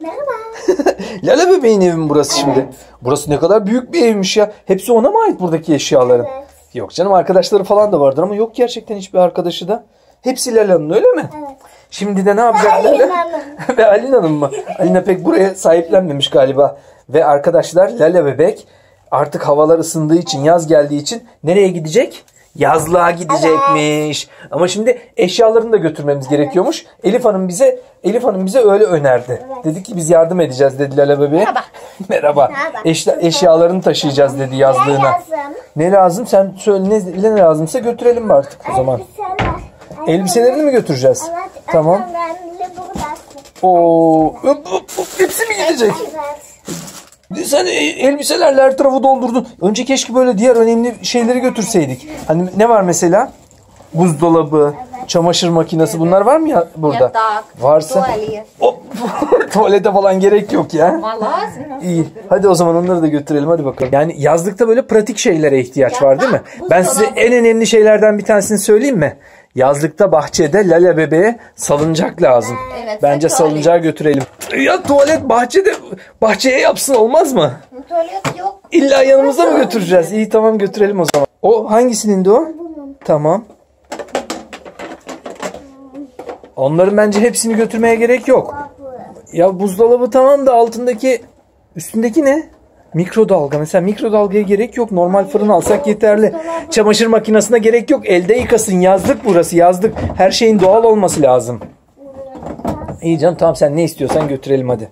Merhaba. Lala bebeğin evi mi burası şimdi? Burası ne kadar büyük bir evmiş ya. Hepsi ona mı ait buradaki eşyaların? Evet. Yok canım, arkadaşları falan da vardır ama yok gerçekten hiçbir arkadaşı da. Hepsi Lala'nın, öyle mi? Evet. Şimdi de ne yapacaklar? Ve Alin Hanım mı? Alina pek buraya sahiplenmemiş galiba. Ve arkadaşlar, Lala bebek artık havalar ısındığı için, yaz geldiği için nereye gidecek? Yazlığa gidecekmiş. Evet. Ama şimdi eşyalarını da götürmemiz gerekiyormuş. Elif Hanım bize öyle önerdi. Evet. Dedi ki biz yardım edeceğiz dedi Lala bebeğe. Merhaba. Merhaba. Eşyalarını taşıyacağız dedi yazlığına. Ne lazım? Sen söyle ne lazımsa götürelim artık o zaman. Elbiselerini mi götüreceğiz? Evet. Tamam. Oo, hepsi mi gidecek? Evet. Sen elbiselerle her tarafı doldurdun. Önce keşke böyle diğer önemli şeyleri götürseydik. Hani ne var mesela? Buzdolabı, çamaşır makinesi, bunlar var mı ya burada? Yatak, varsa. Tuvalete falan gerek yok ya. İyi. Hadi o zaman onları da götürelim, hadi bakalım. Yani yazlıkta böyle pratik şeylere ihtiyaç var değil mi? Ben size en önemli şeylerden bir tanesini söyleyeyim mi? Yazlıkta bahçede Lala bebeğe salıncak lazım. Evet, bence salıncağı götürelim. Ya tuvalet bahçede, bahçeye yapsın olmaz mı? Tuvalet yok. İlla yanımıza mı götüreceğiz? İyi tamam, götürelim o zaman. O hangisinin o? Tamam. Onların bence hepsini götürmeye gerek yok. Ya buzdolabı tamam da altındaki, üstündeki ne? Mikrodalga. Mesela mikrodalgaya gerek yok. Normal fırın alsak yeterli. Çamaşır makinesine gerek yok. Elde yıkasın. Yazlık burası. Yazlık. Her şeyin doğal olması lazım. İyi canım tamam, sen ne istiyorsan götürelim hadi.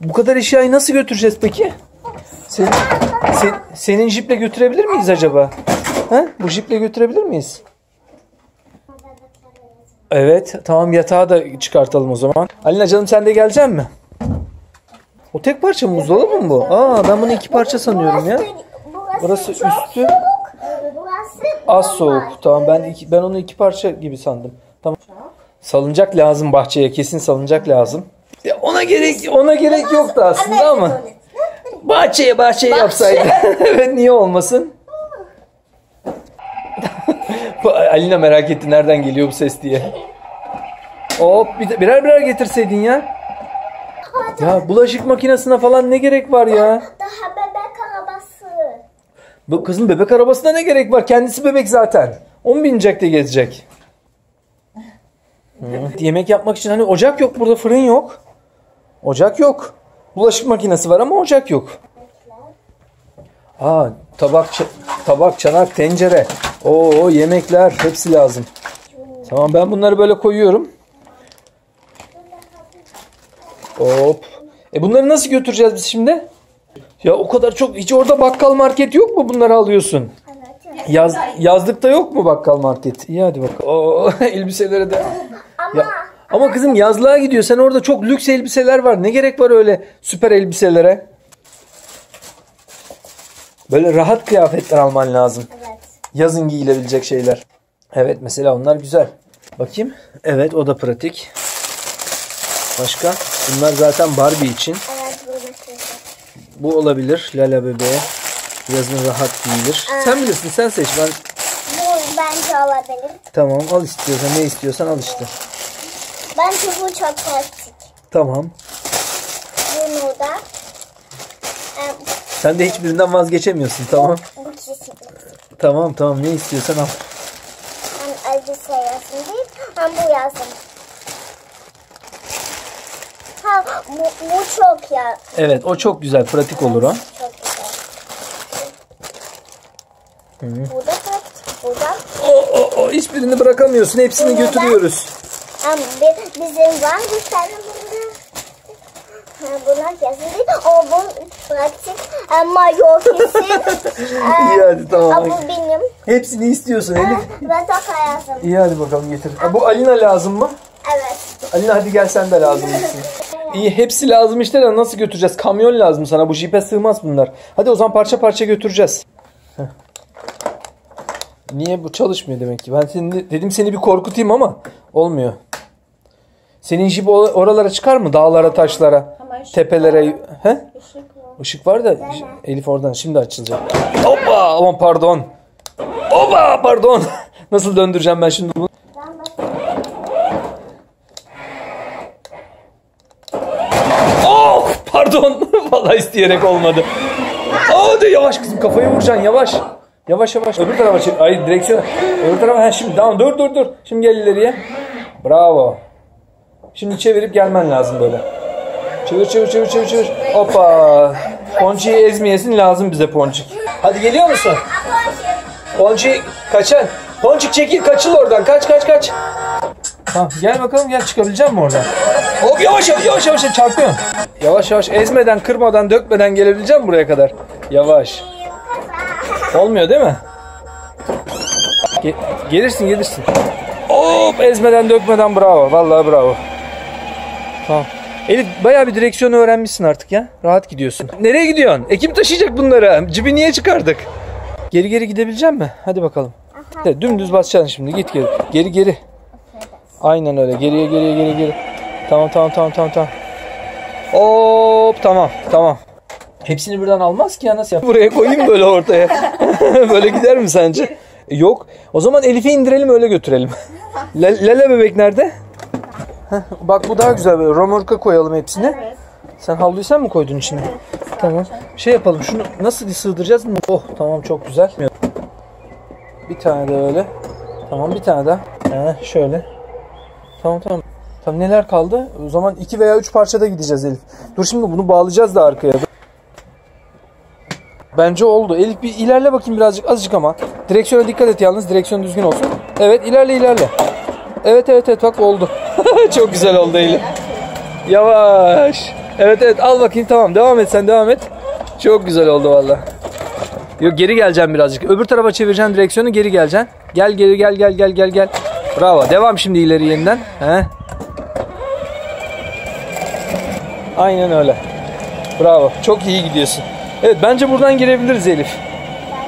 Bu kadar eşyayı nasıl götüreceğiz peki? Senin jiple götürebilir miyiz acaba? Ha? Bu jiple götürebilir miyiz? Evet tamam, yatağı da çıkartalım o zaman. Alina canım sen de gelecek misin? O tek parça mı, buzdolabı mı bu? Aa, ben bunu iki parça sanıyorum ya. Burası üstü. Az soğuk. Tamam, ben onu iki parça gibi sandım. Tamam. Salıncak lazım bahçeye, kesin salıncak lazım. Ya ona gerek yoktu aslında ama. Bahçeye yapsaydı. Evet, niye olmasın? Alina merak etti nereden geliyor bu ses diye. Hop, birer getirseydin ya. Ya bulaşık makinesine falan ne gerek var ya? Daha bebek arabası. Bu kızın bebek arabasına ne gerek var? Kendisi bebek zaten. O mu binecek de gezecek? Yemek yapmak için hani ocak yok burada, fırın yok. Ocak yok. Bulaşık makinesi var ama ocak yok. Aa, tabak, çanak, tencere. Oo, yemekler hepsi lazım. Tamam, ben bunları böyle koyuyorum. Hop. Bunları nasıl götüreceğiz biz şimdi? Ya o kadar çok, hiç orada bakkal market yok mu, bunları alıyorsun? Evet. Yazlıkta yok mu bakkal market? İyi hadi bak. Oo, elbiselere de. Ama kızım yazlığa gidiyor. Sen orada çok lüks elbiseler var. Ne gerek var öyle süper elbiselere? Böyle rahat kıyafetler alman lazım. Evet. Yazın giyilebilecek şeyler. Evet mesela onlar güzel. Bakayım. Evet o da pratik. Başka? Bunlar zaten Barbie için. Bu olabilir. Lala bebeğe. Yazın rahat giyilir. Sen bilirsin, sen seç. Bu bence olabilir. Tamam, al istiyorsan, ne istiyorsan al işte. Bence bu çok pratik. Tamam. Bunu da. Sen de hiçbirinden vazgeçemiyorsun, tamam. Tamam, ne istiyorsan al. Ben elbise yazın değil, ben bu yazın. Bu çok ya. Evet, o çok güzel, pratik olur o. Çok güzel. Bu da pratik, bu da. Hiçbirini bırakamıyorsun, hepsini bunu götürüyoruz. Bizim var bir tane bunda. Bunlar kesin değil. O bu pratik ama yok kesin. İyi hadi tamam. Bu benim. Hepsini istiyorsun Elif. Ben çok lazım. İyi hadi bakalım getir. Bu Alina lazım mı? Evet. Alina hadi gel, sen de lazım mısın? İyi, hepsi lazım işte de nasıl götüreceğiz? Kamyon lazım sana, bu jipe sığmaz bunlar. Hadi o zaman parça parça götüreceğiz. Heh. Niye bu çalışmıyor demek ki? Ben seni bir korkutayım ama olmuyor. Senin jip oralara çıkar mı? Dağlara, taşlara, tepelere. Işık var da Elif oradan şimdi açılacak. Oba! Aman pardon. Oba! Pardon. Nasıl döndüreceğim ben şimdi bunu? Pardon. Vallahi isteyerek olmadı. Aa de yavaş kızım, kafayı vuracaksın yavaş. Yavaş yavaş. Öbür tarafa çek. Ay direksiyon. Öbür tarafa. Ha şimdi tamam, dur. Şimdi gel ileriye. Bravo. Şimdi çevirip gelmen lazım böyle. Çevir. Hoppa. Ponçiyi ezmeyesin, lazım bize Ponçik. Hadi geliyor musun? Ponçik kaçın. Ponçik çekil, kaçıl oradan. Kaç. Tamam gel bakalım, gel, çıkabilecek mi oradan? Hop yavaş çarpıyorsun. Yavaş ezmeden, kırmadan, dökmeden gelebilecek mi buraya kadar? Yavaş. Olmuyor değil mi? Gelirsin. Hop, ezmeden dökmeden, bravo. Vallahi bravo. Tamam. Elif bayağı bir direksiyonu öğrenmişsin artık ya. Rahat gidiyorsun. Nereye gidiyorsun? Kim taşıyacak bunları? Cibi niye çıkardık? Geri gidebilecek mi? Hadi bakalım. De, dümdüz basacaksın şimdi. Git geri. Geri. Aynen öyle. Geriye. Tamam. Hop tamam. Hepsini birden almaz ki ya, nasıl yap? Buraya koyayım böyle ortaya. Böyle gider mi sence? Yok. O zaman Elif'i indirelim, öyle götürelim. Lala bebek nerede? Bak bu daha güzel, böyle romorka koyalım hepsini. Evet. Sen havluyu sen mi koydun içine? Evet, tamam. Şey yapalım, şunu nasıl sığdıracağız? Oh tamam, çok güzel. Bir tane de öyle. Tamam, bir tane daha. Şöyle. Tamam. Tamam, neler kaldı? O zaman 2 veya 3 parçada gideceğiz Elif. Dur şimdi bunu bağlayacağız da arkaya. Bence oldu. Elif bir ilerle bakayım birazcık, azıcık ama. Direksiyona dikkat et yalnız, direksiyon düzgün olsun. Evet, ilerle. Evet, bak oldu. Çok güzel oldu Elif. Yavaş. Evet, al bakayım, tamam. Devam et. Çok güzel oldu valla. Yok, geri geleceğim birazcık. Öbür tarafa çevireceğim direksiyonu, geri geleceksin. Gel. Bravo. Devam şimdi ileri yeniden. He. Aynen öyle. Bravo. Çok iyi gidiyorsun. Evet, bence buradan girebiliriz Elif.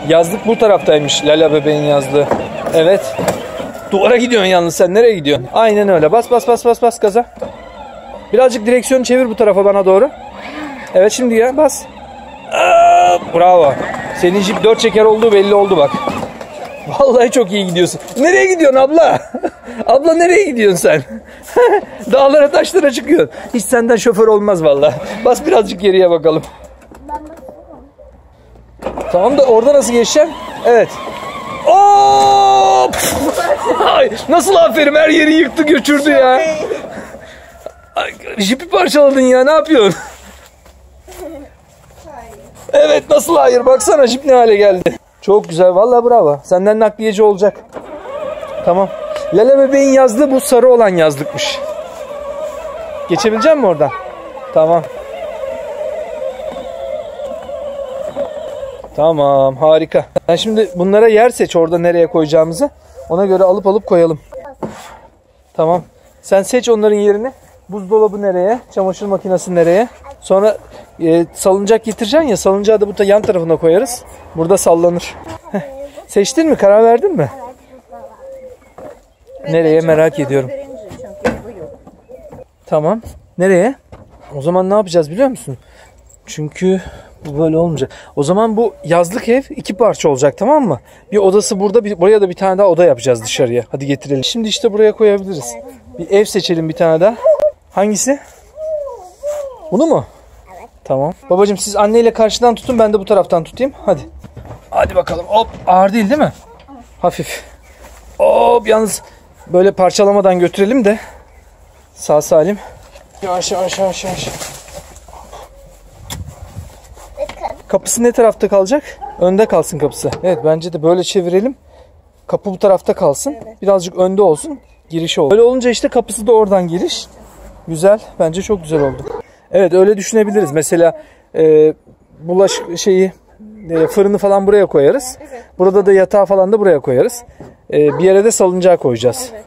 Yazlık bu taraftaymış. Lala bebeğin yazlığı. Evet. Duvara gidiyorsun yalnız sen. Nereye gidiyorsun? Aynen öyle. Bas gaza. Birazcık direksiyonu çevir bu tarafa, bana doğru. Evet şimdi ya, bas. Aa, bravo. Senin jip 4 çeker olduğu belli oldu bak. Vallahi çok iyi gidiyorsun. Nereye gidiyorsun abla? Abla nereye gidiyorsun sen? Dağlara taşlara çıkıyorsun. Hiç senden şoför olmaz vallahi. Bas birazcık geriye bakalım. Tamam da orada nasıl geçeceğim? Evet. Hop! Ay, nasıl, aferin, her yeri yıktı göçürdü ya. Ay, jipi parçaladın ya, ne yapıyorsun? Evet, nasıl hayır, baksana jip ne hale geldi. Çok güzel vallahi, bravo, senden nakliyeci olacak. Tamam. Lala bebeğin yazdığı bu sarı olan yazlıkmış. Geçebilecek misin oradan? Tamam. Tamam, harika. Ben şimdi bunlara yer seç, orada nereye koyacağımızı. Ona göre alıp koyalım. Tamam. Sen seç onların yerini. Buzdolabı nereye? Çamaşır makinesi nereye? Sonra salıncak getireceksin ya. Salıncağı da bu yan tarafına koyarız. Burada sallanır. Seçtin mi? Karar verdin mi? Nereye merak ediyorum. Tamam. Nereye? O zaman ne yapacağız biliyor musun? Çünkü bu böyle olmayacak. O zaman bu yazlık ev 2 parça olacak, tamam mı? Bir odası burada, buraya da bir tane daha oda yapacağız dışarıya. Hadi getirelim. Şimdi işte buraya koyabiliriz. Bir ev seçelim bir tane daha. Hangisi? Bunu mu? Evet. Tamam. Babacığım siz anneyle karşıdan tutun, ben de bu taraftan tutayım. Hadi. Hadi bakalım. Hop, ağır değil mi? Evet. Hafif. Hop, yalnız böyle parçalamadan götürelim de. Sağ salim. Yavaş. Kapısı ne tarafta kalacak? Önde kalsın kapısı. Evet, bence de böyle çevirelim. Kapı bu tarafta kalsın. Evet. Birazcık önde olsun. Girişi olsun. Böyle olunca işte kapısı da oradan giriş. Güzel. Bence çok güzel oldu. Evet, öyle düşünebiliriz. Mesela bulaşık şeyi, fırını falan buraya koyarız. Evet. Burada da yatağı falan da buraya koyarız. Bir yere de salıncağı koyacağız. Evet.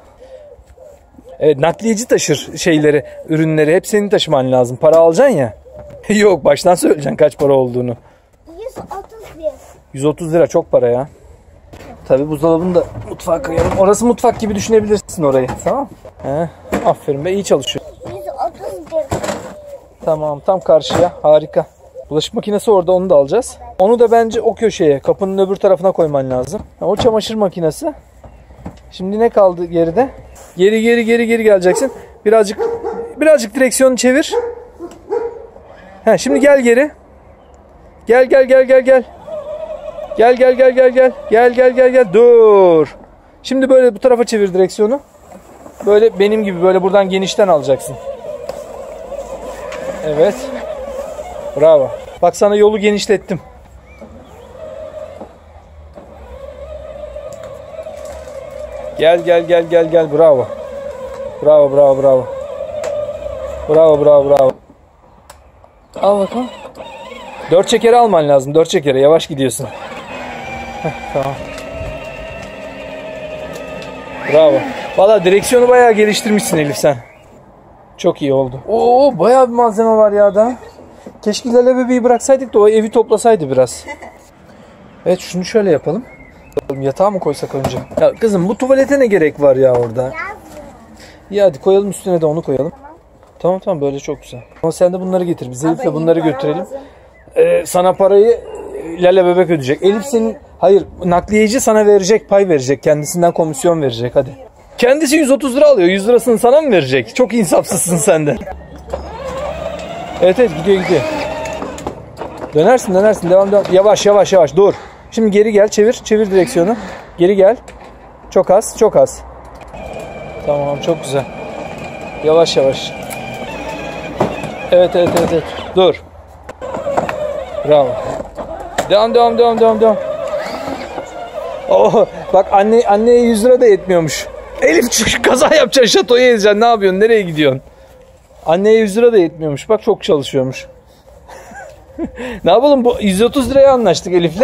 Evet, nakliyeci taşır şeyleri, ürünleri. Hep senin taşıman lazım. Para alacaksın ya. Yok, baştan söyleyeceksin kaç para olduğunu. 130 lira. 130 lira çok para ya. Tabii buzdolabını da mutfağa koyalım. Orası mutfak gibi düşünebilirsin orayı. Tamam. He, aferin be, iyi çalışıyor. 130 lira. Tamam, tam karşıya. Harika. Bulaşık makinesi orada, onu da alacağız. Evet. Onu da bence o köşeye, kapının öbür tarafına koyman lazım. O çamaşır makinesi. Şimdi ne kaldı geride? Geri geleceksin. Birazcık direksiyonu çevir. He, şimdi gel geri. Gel. Gel. Dur. Şimdi böyle bu tarafa çevir direksiyonu. Böyle benim gibi böyle buradan genişten alacaksın. Evet. Bravo. Bak sana yolu genişlettim. Gel. Bravo. Bravo. Al bakalım. 4 çekeri alman lazım. 4 çekeri. Yavaş gidiyorsun. Heh, tamam. Bravo. Valla direksiyonu bayağı geliştirmişsin Elif sen. Çok iyi oldu. Oo, bayağı bir malzeme var ya da. Keşke Lala bebeği bıraksaydık da o evi toplasaydı biraz. Evet, şunu şöyle yapalım. Yatağa mı koysak önce? Ya kızım, bu tuvalete ne gerek var ya orada? İyi, hadi koyalım, üstüne de onu koyalım. Tamam, böyle çok güzel. Ama sen de bunları getir. Biz Elif'le bunları götürelim. Sana parayı Lala bebek ödeyecek. Elif senin... Hayır, nakliyeci sana verecek, pay verecek. Kendisinden komisyon verecek, hadi. Kendisi 130 lira alıyor. 100 lirasını sana mı verecek? Çok insafsızsın sen de. Evet, gidiyor. Dönersin. Devam. Yavaş. Dur. Şimdi geri gel, çevir direksiyonu. Geri gel. Çok az. Tamam, çok güzel. Yavaş. Evet. Dur. Bravo. Devam. Oh, bak anneye 100 lira da yetmiyormuş. Elif, çık, kaza yapacaksın, şatoya edeceksin. Ne yapıyorsun? Nereye gidiyorsun? Anneye 100 lira da yetmiyormuş. Bak, çok çalışıyormuş. Ne yapalım? Bu 130 liraya anlaştık Elif'le.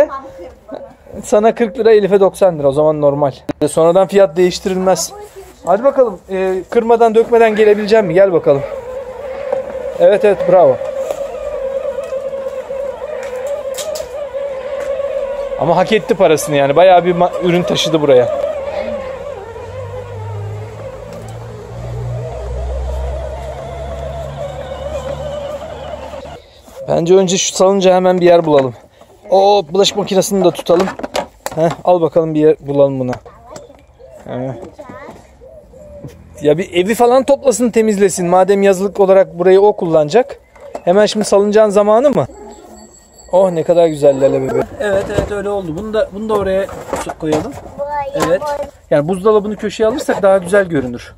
Sana 40 lira, Elif'e 90 lira. O zaman normal. Sonradan fiyat değiştirilmez. Hadi bakalım. Kırmadan dökmeden gelebileceğim mi? Gel bakalım. Evet, bravo. Ama hak etti parasını yani. Bayağı bir ürün taşıdı buraya. Bence önce şu salınca hemen bir yer bulalım. O bulaşık makinesini de tutalım. Heh, al bakalım, bir yer bulalım buna. Heh. Ya bir evi falan toplasın, temizlesin. Madem yazılık olarak burayı o kullanacak. Hemen şimdi salıncağın zamanı mı? Oh, ne kadar güzel Lala bebeğim. Evet, öyle oldu. Bunu da oraya koyalım. Evet. Yani buzdolabını köşeye alırsak daha güzel görünür.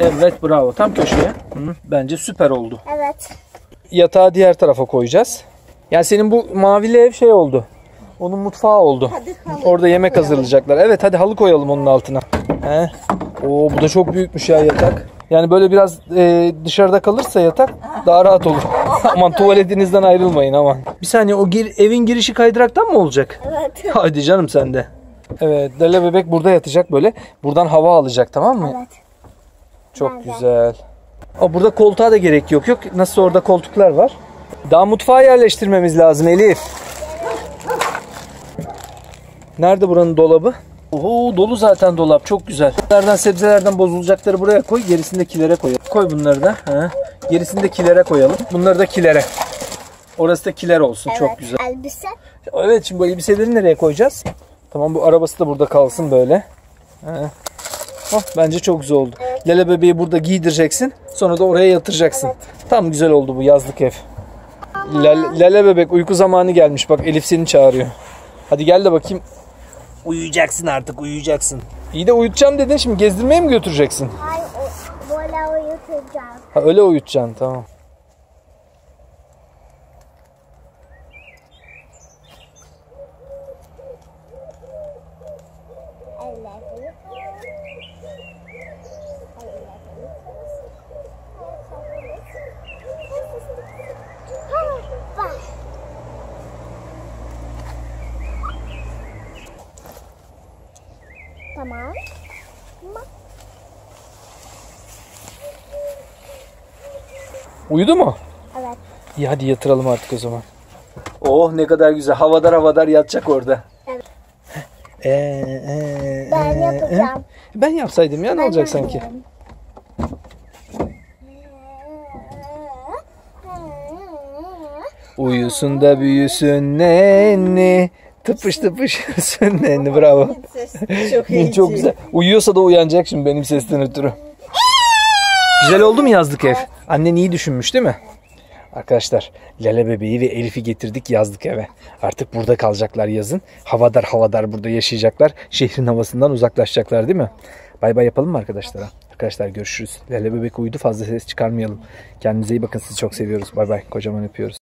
Evet, bravo. Tam köşeye. Bence süper oldu. Evet. Yatağı diğer tarafa koyacağız. Yani senin bu mavili ev şey oldu. Onun mutfağı oldu. Orada yemek hazırlayacaklar. Evet, hadi halı koyalım onun altına. He. Oo, bu da çok büyükmüş ya yatak. Yani böyle biraz dışarıda kalırsa yatak daha rahat olur. Aman, tuvaletinizden ayrılmayın aman. Bir saniye, o evin girişi kaydıraktan mı olacak? Evet. Hadi canım sen de. Evet, Lala bebek burada yatacak böyle. Buradan hava alacak, tamam mı? Evet. Çok güzel. Aa, burada koltuğa da gerek yok. Nasıl orada koltuklar var. Daha mutfağa yerleştirmemiz lazım Elif. Nerede buranın dolabı? Oho, dolu zaten dolap, çok güzel. Bunlardan, sebzelerden bozulacakları buraya koy, gerisindekilere koyalım. Koy bunları da. Ha. Gerisindekilere koyalım. Bunları da kilere. Orası da kiler olsun, evet, çok güzel. Elbise. Evet, şimdi bu elbiseleri nereye koyacağız? Tamam, bu arabası da burada kalsın böyle. Ha. Oh, bence çok güzel oldu. Evet. Lala bebeği burada giydireceksin. Sonra da oraya yatıracaksın. Evet. Tam güzel oldu bu yazlık ev. Lala bebek, uyku zamanı gelmiş. Bak, Elif seni çağırıyor. Hadi gel de bakayım. Uyuyacaksın artık, uyuyacaksın. İyi de uyutacağım dedin, şimdi gezdirmeye mi götüreceksin? Hayır, böyle uyutacağım. Ha, öyle uyutacaksın, tamam. Tamam. Uyudu mu? Evet. İyi, hadi yatıralım artık o zaman. Oh, ne kadar güzel. Havadar yatacak orada. Evet. Ben yapacağım. Ben yapsaydım ya, ne olacak sanki? Uyusun da büyüsün nenni. Tıpış tıpış sönlenli, bravo. Çok güzel. Uyuyorsa da uyanacak şimdi benim sesten ötürü. Güzel oldu mu yazlık ev? Annen iyi düşünmüş değil mi? Arkadaşlar Lala bebeği ve Elif'i getirdik, yazdık eve. Artık burada kalacaklar yazın. Havadar havadar burada yaşayacaklar. Şehrin havasından uzaklaşacaklar değil mi? Bay bay yapalım mı arkadaşlara? Arkadaşlar görüşürüz. Lala bebek uyudu, fazla ses çıkarmayalım. Kendinize iyi bakın, sizi çok seviyoruz. Bay bay, kocaman öpüyoruz.